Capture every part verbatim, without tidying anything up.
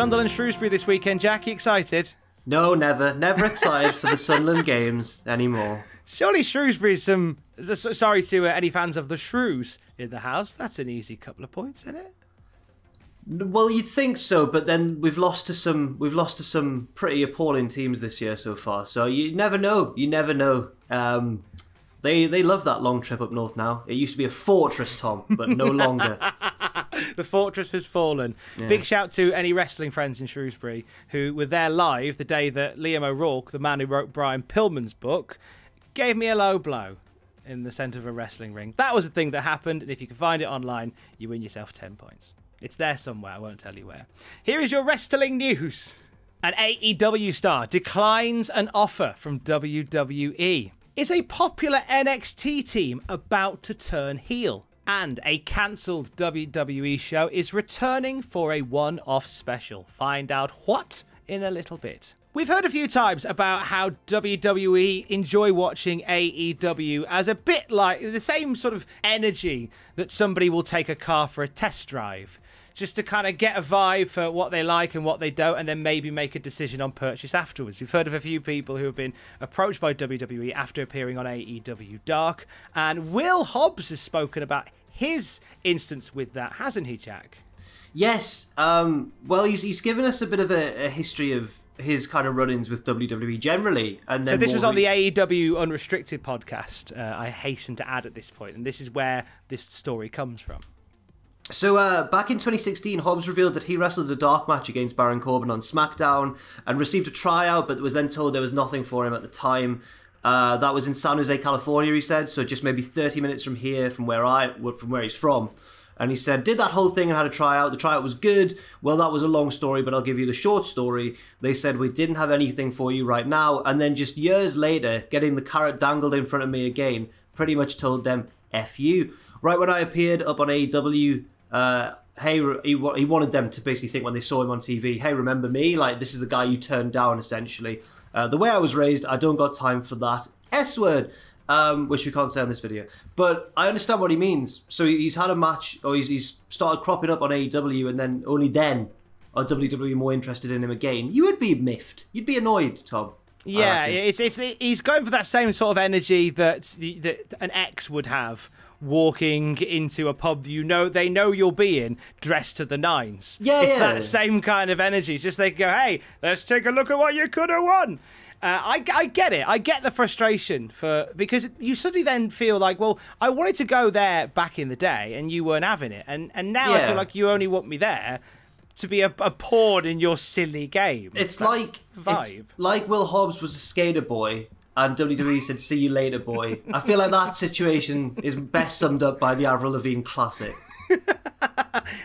Sunderland Shrewsbury this weekend. Jackie, excited? No, never. Never excited for the Sunderland games anymore. Surely Shrewsbury's some... Sorry to uh, any fans of the Shrews in the house. That's an easy couple of points, isn't it? Well, you'd think so, but then we've lost to some we've lost to some pretty appalling teams this year so far. So you never know. You never know. Um, they they love that long trip up north now. It used to be a fortress, Tom, but no longer. The fortress has fallen. Yeah. Big shout to any wrestling friends in Shrewsbury who were there live the day that Liam O'Rourke, the man who wrote Brian Pillman's book, gave me a low blow in the centre of a wrestling ring. That was the thing that happened, and if you can find it online, you win yourself ten points. It's there somewhere. I won't tell you where. Here is your wrestling news. An A E W star declines an offer from W W E. Is a popular N X T team about to turn heel? And a cancelled W W E show is returning for a one-off special. Find out what in a little bit. We've heard a few times about how W W E enjoy watching A E W as a bit like the same sort of energy that somebody will take a car for a test drive, just to kind of get a vibe for what they like and what they don't, and then maybe make a decision on purchase afterwards. We've heard of a few people who have been approached by W W E after appearing on A E W Dark, and Will Hobbs has spoken about his instance with that, hasn't he, Jack? Yes. Um, well, he's, he's given us a bit of a, a history of his kind of run-ins with W W E generally. And then so this was on the A E W Unrestricted podcast, uh, I hasten to add at this point, and this is where this story comes from. So uh, back in twenty sixteen, Hobbs revealed that he wrestled a dark match against Baron Corbin on Smackdown and received a tryout, but was then told there was nothing for him at the time. Uh, that was in San Jose, California, he said, so just maybe thirty minutes from here, from where I, from where he's from. And he said, did that whole thing and had a tryout. The tryout was good. Well, that was a long story, but I'll give you the short story. They said, we didn't have anything for you right now. And then just years later, getting the carrot dangled in front of me again, pretty much told them, F you. Right when I appeared up on A E W, uh, hey, he, he wanted them to basically think when they saw him on T V, hey, remember me? Like, this is the guy you turned down, essentially. Uh, the way I was raised, I don't got time for that S-word. Um, which we can't say on this video. But I understand what he means. So he's had a match, or he's, he's started cropping up on A E W, and then only then are W W E more interested in him again. You would be miffed. You'd be annoyed, Tom. Yeah, it's, it's, he's going for that same sort of energy that, that an ex would have, walking into a pub you know they know you'll be in, dressed to the nines. Yeah, it's yeah. that same kind of energy. It's just they go, hey, let's take a look at what you could have won. Uh, I, I get it. I get the frustration for because you suddenly then feel like, well, I wanted to go there back in the day and you weren't having it. And, and now yeah. I feel like you only want me there to be a, a pawn in your silly game. It's That's like vibe. It's like Will Hobbs was a skater boy and W W E said, see you later, boy. I feel like that situation is best summed up by the Avril Lavigne classic.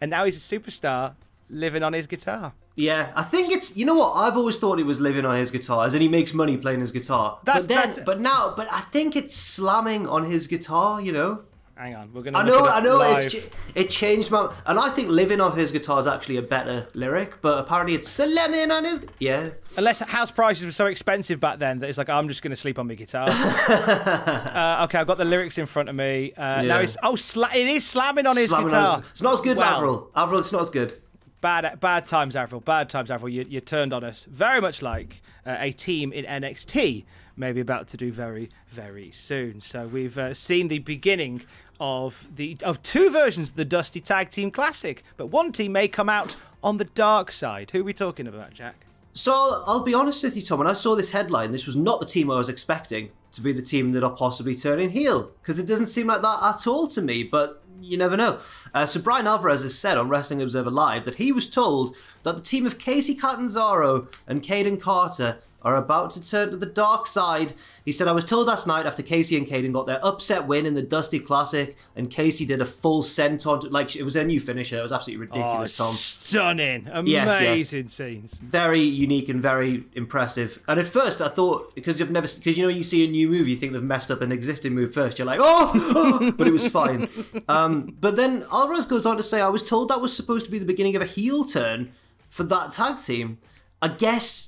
And now he's a superstar living on his guitar. Yeah, I think it's, you know what, I've always thought he was living on his guitar, as in he makes money playing his guitar. That's, but, then, that's... but now, but I think it's slamming on his guitar, you know? Hang on, we're going to look it up I know, live. It, it changed my, and I think living on his guitar is actually a better lyric, but apparently it's slamming on his, yeah. Unless house prices were so expensive back then that it's like, oh, I'm just going to sleep on my guitar. uh, okay, I've got the lyrics in front of me. Uh, yeah. Now it's, oh, sla it is slamming on his slamming guitar. On his, it's not as good, well, Avril. Avril, it's not as good. Bad, bad times, Avril. Bad times, Avril. You, you turned on us. Very much like uh, a team in N X T may be about to do very, very soon. So we've uh, seen the beginning of the of two versions of the Dusty Tag Team Classic. But one team may come out on the dark side. Who are we talking about, Jack? So I'll, I'll be honest with you, Tom. When I saw this headline, this was not the team I was expecting to be the team that are possibly turning heel. Because it doesn't seem like that at all to me. But... you never know. Uh, so Brian Alvarez has said on Wrestling Observer Live that he was told that the team of Kacy Catanzaro and Kayden Carter are about to turn to the dark side. He said, I was told last night after Kacy and Kayden got their upset win in the Dusty Classic and Kacy did a full senton. Like, it was their new finisher. It was absolutely ridiculous, oh, Tom. Stunning. Amazing yes, yes. scenes. Very unique and very impressive. And at first I thought, because you've never, because you know, you see a new move, you think they've messed up an existing move first. You're like, oh, oh! But it was fine. um, but then Alvarez goes on to say, I was told that was supposed to be the beginning of a heel turn for that tag team. I guess...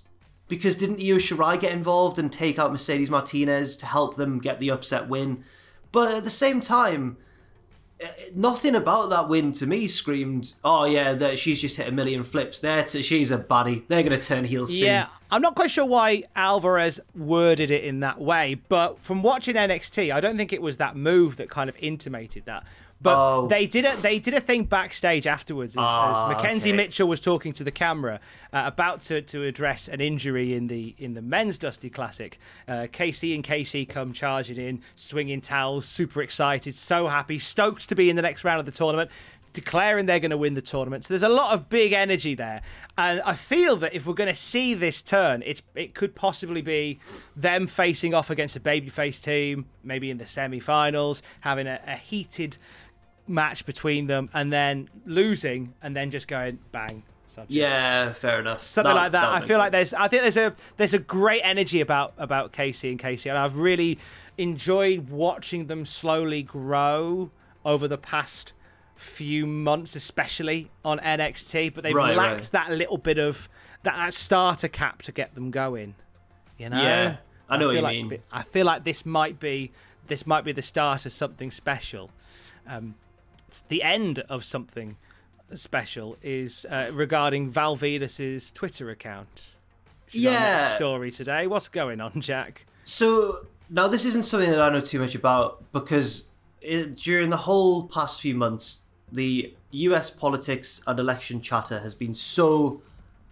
because didn't Io Shirai get involved and take out Mercedes Martinez to help them get the upset win? But at the same time, nothing about that win to me screamed, oh yeah, that she's just hit a million flips. There, she's a baddie. They're going to turn heel soon. Yeah, I'm not quite sure why Alvarez worded it in that way, but from watching N X T, I don't think it was that move that kind of intimated that. But oh. they did a they did a thing backstage afterwards as, oh, as Mackenzie okay. Mitchell was talking to the camera uh, about to to address an injury in the in the men's Dusty Classic. Uh, Kacy and Kacy come charging in, swinging towels, super excited, so happy, stoked to be in the next round of the tournament, declaring they're going to win the tournament. So there's a lot of big energy there, and I feel that if we're going to see this turn, it's it could possibly be them facing off against a babyface team, maybe in the semi-finals, having a, a heated match between them and then losing and then just going bang. Yeah, like fair enough. Something that, like that. that I feel sense. like there's I think there's a there's a great energy about about Kacy and Kacy, and I've really enjoyed watching them slowly grow over the past few months, especially on N X T, but they've right, lacked right. that little bit of that, that starter cap to get them going. You know? Yeah. I know I what you like, mean. I feel like this might be this might be the start of something special. Um The end of something special is uh, regarding Val Venis's Twitter account. She's yeah, story today. What's going on, Jack? So now this isn't something that I know too much about, because it, during the whole past few months, the U S politics and election chatter has been so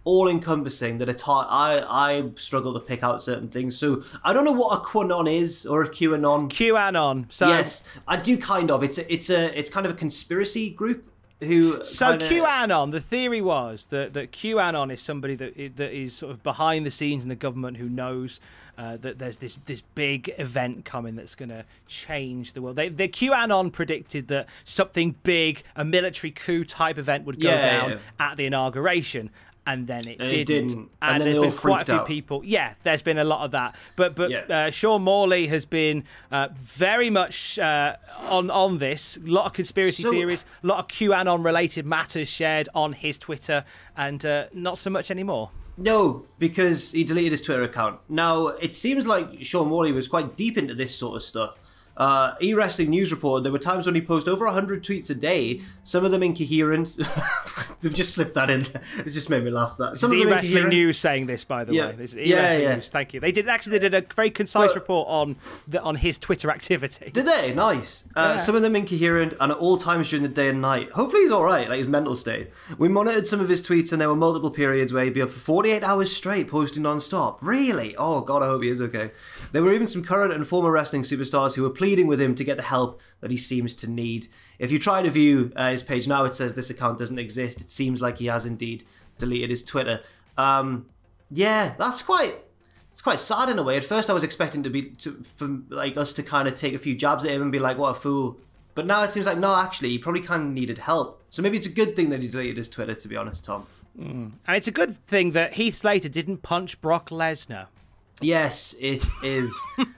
all-encompassing that it's hard. I I struggle to pick out certain things. So I don't know what a QAnon is, or a QAnon. QAnon. So yes, I do kind of. It's a, it's a it's kind of a conspiracy group who. So kinda... QAnon. The theory was that that QAnon is somebody that that is sort of behind the scenes in the government who knows uh, that there's this this big event coming that's going to change the world. They, the QAnon predicted that something big, a military coup type event, would go yeah, down yeah, yeah. at the inauguration. And then it and didn't. It didn't. And, and there's been quite a few out. people. Yeah, there's been a lot of that. But but yeah. uh, Sean Morley has been uh, very much uh, on on this. A lot of conspiracy so, theories, a lot of QAnon related matters shared on his Twitter, and uh, not so much anymore. No, because he deleted his Twitter account. Now it seems like Sean Morley was quite deep into this sort of stuff. Uh, e-wrestling news reported there were times when he posted over one hundred tweets a day, some of them incoherent. They've just slipped that in. It just made me laugh. That some e-wrestling news saying this, by the yeah. way. This is yeah, yeah. News. Thank you. They did actually. They did a very concise but, report on the, on his Twitter activity. Did they? Nice. Uh, yeah. Some of them incoherent, and at all times during the day and night. Hopefully he's all right. Like his mental state. We monitored some of his tweets, and there were multiple periods where he'd be up for forty-eight hours straight posting non-stop. Really? Oh God, I hope he is okay. There were even some current and former wrestling superstars who were pleading with him to get the help that he seems to need. If you try to view uh, his page now, it says this account doesn't exist. It seems like he has indeed deleted his Twitter. Um, yeah, that's quite it's quite sad in a way. At first, I was expecting to be to, from like us to kind of take a few jabs at him and be like, "What a fool!" But now it seems like no, actually, he probably kind of needed help. So maybe it's a good thing that he deleted his Twitter, to be honest, Tom. Mm. And it's a good thing that Heath Slater didn't punch Brock Lesnar. Yes, it is,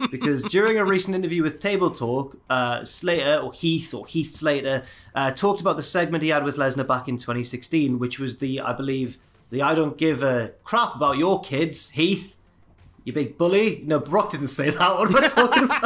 because during a recent interview with Table Talk, uh, Slater, or Heath, or Heath Slater, uh, talked about the segment he had with Lesnar back in twenty sixteen, which was the, I believe, the I don't give a crap about your kids, Heath, you big bully. No, Brock didn't say that. What am I talking about?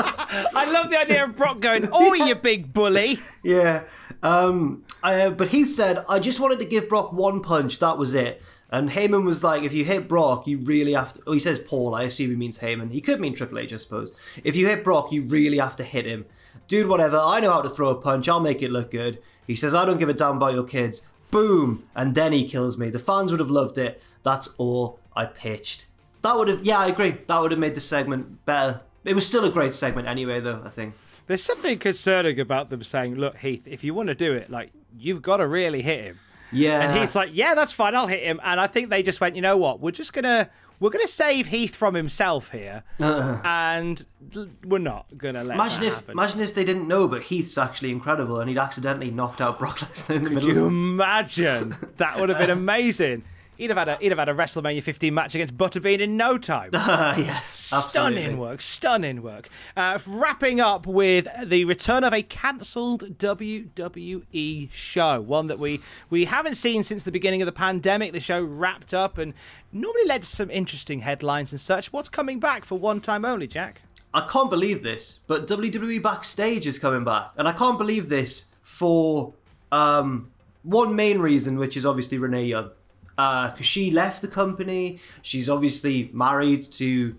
I love the idea of Brock going, oh, yeah. you big bully. Yeah, um, I, but Heath said, I just wanted to give Brock one punch, that was it. And Heyman was like, if you hit Brock, you really have to... Oh, he says Paul. I assume he means Heyman. He could mean Triple H, I suppose. If you hit Brock, you really have to hit him. Dude, whatever. I know how to throw a punch. I'll make it look good. He says, I don't give a damn about your kids. Boom. And then he kills me. The fans would have loved it. That's all I pitched. That would have... Yeah, I agree. That would have made the segment better. It was still a great segment anyway, though, I think. There's something concerning about them saying, look, Heath, if you want to do it, like, you've got to really hit him. Yeah, and Heath's like, yeah, that's fine. I'll hit him. And I think they just went, you know what? We're just gonna we're gonna save Heath from himself here, uh, and we're not gonna let. Imagine that if happen. imagine if they didn't know, but Heath's actually incredible, and he'd accidentally knocked out Brock Lesnar in the Could middle. Could you imagine? That would have been amazing. He'd have had a he'd have had a WrestleMania fifteen match against Butterbean in no time. Uh, yes, stunning absolutely. work, stunning work. Uh, wrapping up with the return of a cancelled W W E show, one that we we haven't seen since the beginning of the pandemic. The show wrapped up and normally led to some interesting headlines and such. What's coming back for one time only, Jack? I can't believe this, but W W E Backstage is coming back, and I can't believe this for um, one main reason, which is obviously Renee Young. Because uh, she left the company. She's obviously married to,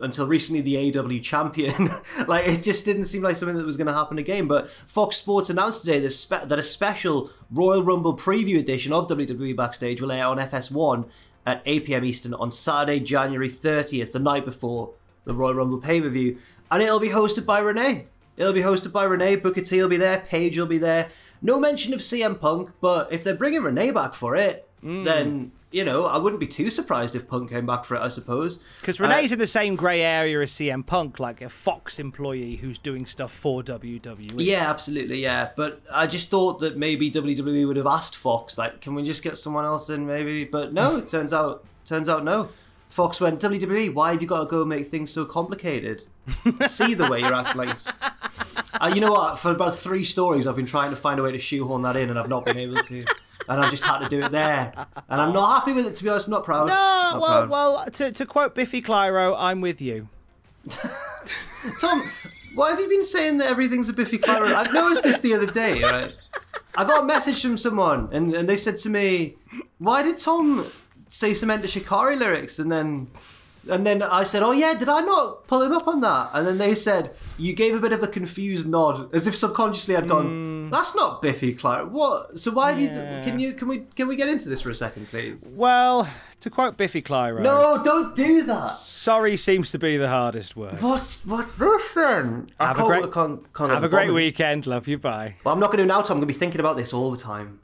until recently, the A E W champion. Like, it just didn't seem like something that was going to happen again. But Fox Sports announced today this spe that a special Royal Rumble preview edition of W W E Backstage will air on F S one at eight p m Eastern on Saturday, January thirtieth, the night before the Royal Rumble pay-per-view. And it'll be hosted by Renee. It'll be hosted by Renee. Booker T will be there. Paige will be there. No mention of C M Punk, but if they're bringing Renee back for it, Mm. then, you know, I wouldn't be too surprised if Punk came back for it, I suppose. Because Renee's uh, in the same grey area as C M Punk, like a Fox employee who's doing stuff for W W E. Yeah, absolutely, yeah. But I just thought that maybe W W E would have asked Fox, like, can we just get someone else in, maybe? But no, it turns out, turns out no. Fox went, W W E, why have you got to go make things so complicated? See the way you're acting like... Uh, you know what? For about three stories, I've been trying to find a way to shoehorn that in, and I've not been able to... And I just had to do it there. And I'm not happy with it, to be honest. I'm not proud. No, not well, proud. well to, to quote Biffy Clyro, I'm with you. Tom, why have you been saying that everything's a Biffy Clyro? I noticed this the other day, right? I got a message from someone, and, and they said to me, why did Tom say Samantha Shikari lyrics? And then, and then I said, oh, yeah, did I not pull him up on that? And then they said, you gave a bit of a confused nod, as if subconsciously I'd gone... Mm. That's not Biffy Clyro. What? So why have yeah. you? Can you? Can we? Can we get into this for a second, please? Well, to quote Biffy Clyro. No, don't do that. Sorry seems to be the hardest word. What's What's this then? Have I can't, a great, I can't, can't have a great weekend. Love you. Bye. Well, I'm not going to now, Tom. I'm going to be thinking about this all the time.